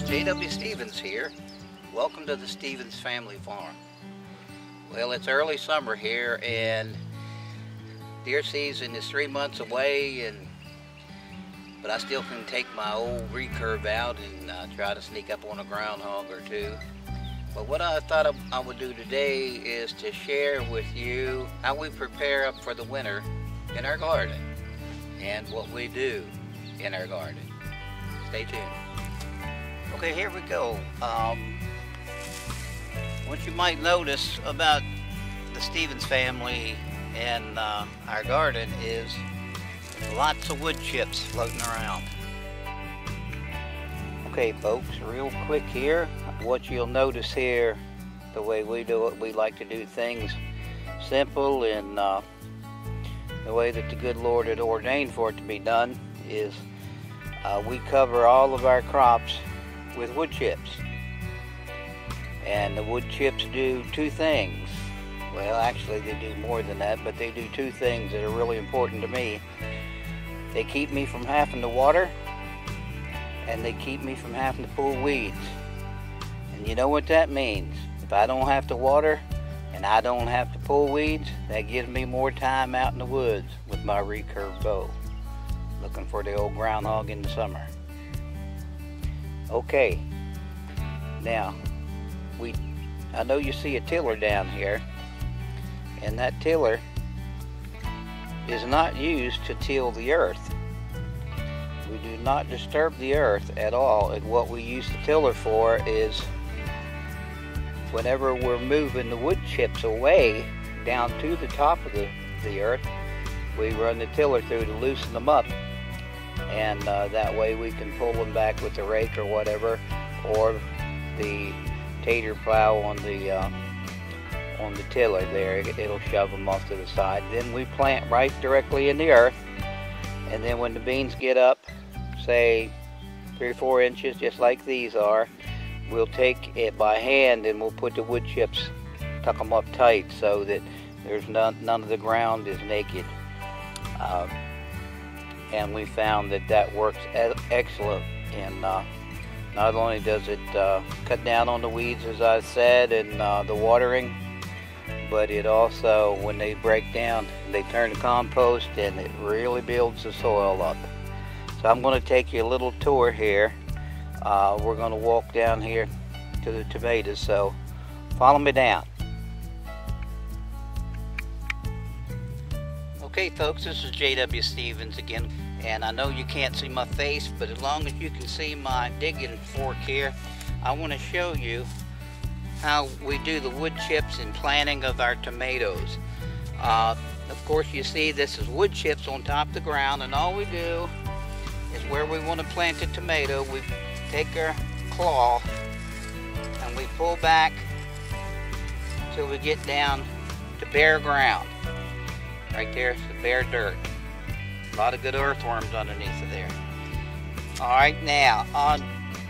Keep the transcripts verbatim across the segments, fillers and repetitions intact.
Folks, J W Stevens here. Welcome to the Stevens Family Farm. Well, it's early summer here and deer season is three months away, and but I still can take my old recurve out and uh, try to sneak up on a groundhog or two. But what I thought I would do today is to share with you how we prepare up for the winter in our garden and what we do in our garden. Stay tuned. Okay, here we go. Um, what you might notice about the Stevens family and uh, our garden is lots of wood chips floating around. Okay folks, real quick here, what you'll notice here, the way we do it, we like to do things simple, and uh, the way that the good Lord had ordained for it to be done is uh, we cover all of our crops with wood chips. And the wood chips do two things. Well, actually they do more than that, but they do two things that are really important to me. They keep me from having to water, and they keep me from having to pull weeds. And you know what that means? If I don't have to water and I don't have to pull weeds, that gives me more time out in the woods with my recurve bow, looking for the old groundhog in the summer. Okay, now we I know you see a tiller down here, and that tiller is not used to till the earth. We do not disturb the earth at all, and what we use the tiller for is whenever we're moving the wood chips away down to the top of the, the earth, we run the tiller through to loosen them up. And uh, that way we can pull them back with the rake or whatever, or the tater plow on the uh, on the tiller there. It'll shove them off to the side. Then we plant right directly in the earth, and then when the beans get up, say three or four inches, just like these are, we'll take it by hand and we'll put the wood chips, tuck them up tight so that there's none, none of the ground is naked. Uh, And we found that that works excellent, and uh, not only does it uh, cut down on the weeds, as I said, and uh, the watering, but it also, when they break down, they turn to compost, and it really builds the soil up. So I'm going to take you a little tour here. Uh, we're going to walk down here to the tomatoes, so follow me down. Okay folks, this is J W Stevens again, and I know you can't see my face, but as long as you can see my digging fork here, I want to show you how we do the wood chips and planting of our tomatoes. Uh, of course, you see this is wood chips on top of the ground, and all we do is where we want to plant the tomato, we take our claw and we pull back till we get down to bare ground. Right there, it's the bare dirt. A lot of good earthworms underneath of there. All right, now, on,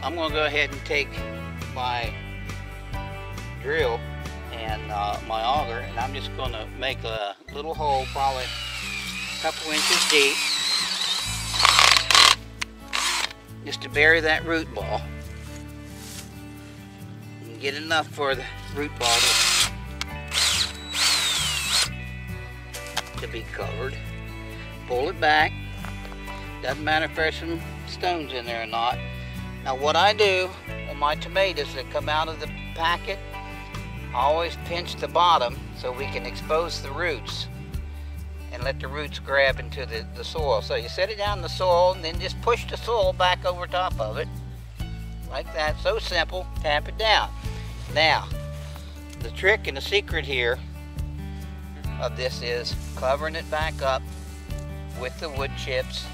I'm gonna go ahead and take my drill and uh, my auger, and I'm just gonna make a little hole, probably a couple inches deep, just to bury that root ball. And get enough for the root ball to to be covered. Pull it back. Doesn't matter if there's some stones in there or not. Now what I do on my tomatoes that come out of the packet, I always pinch the bottom so we can expose the roots and let the roots grab into the, the soil. So you set it down in the soil and then just push the soil back over top of it. Like that. So simple. Tap it down. Now, the trick and the secret here of this is covering it back up with the wood chips,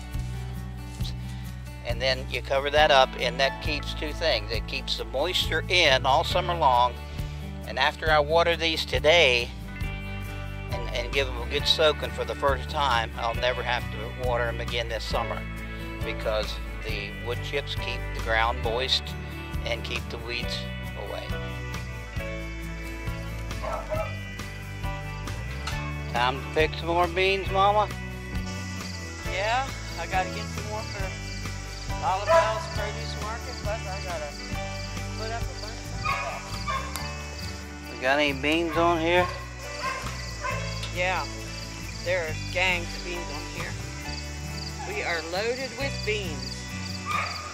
and then you cover that up, and that keeps two things. It keeps the moisture in all summer long, and after I water these today and, and give them a good soaking for the first time, I'll never have to water them again this summer because the wood chips keep the ground moist and keep the weeds away. Time to pick some more beans, Mama? Yeah, I gotta get some more for Olive Bell's produce market, but I gotta put up a bunch of stuff. We got any beans on here? Yeah, there are gangs of beans on here. We are loaded with beans.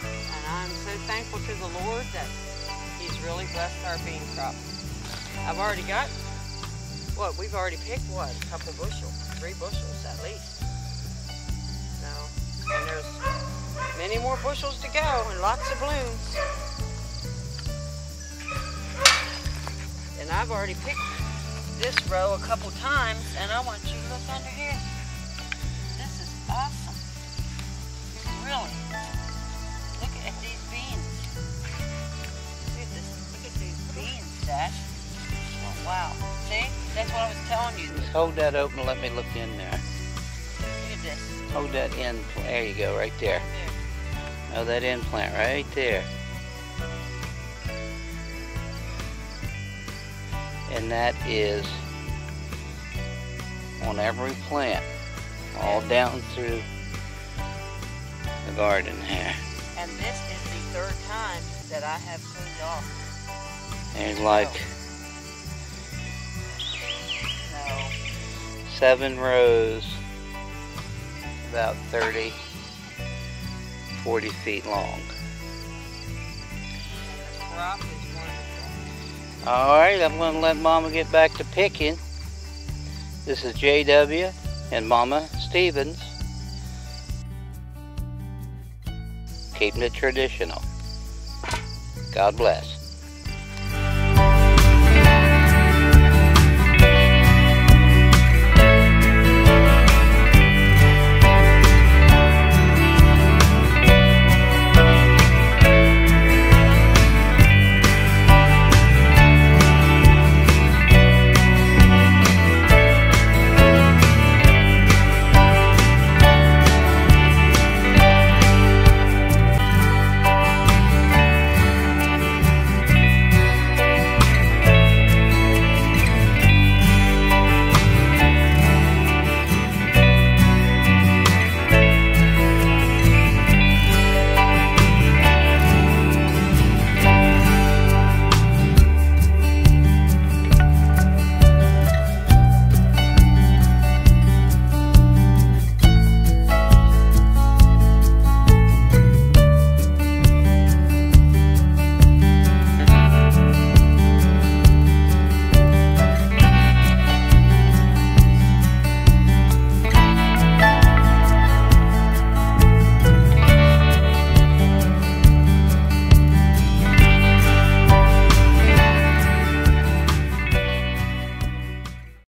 And I'm so thankful to the Lord that He's really blessed our bean crop. I've already got, what, we've already picked, what, a couple bushels, three bushels at least. So, and there's many more bushels to go and lots of blooms. And I've already picked this row a couple times, and I want you to look under here. This is awesome. Really. Look at these beans. Look at this. Look at these beans, Dad. Oh, wow. See? That's what I was telling you. Just hold that open and let me look in there. Look at this. Hold that in. There you go, right there. There. Oh, that implant right there. And that is on every plant, all down through the garden here. And this is the third time that I have cleaned off. There's like no. seven rows, about thirty, forty feet long. And the crop is wonderful. Alright, I'm going to let Mama get back to picking. This is J W and Mama Stevens. Keeping it traditional. God bless.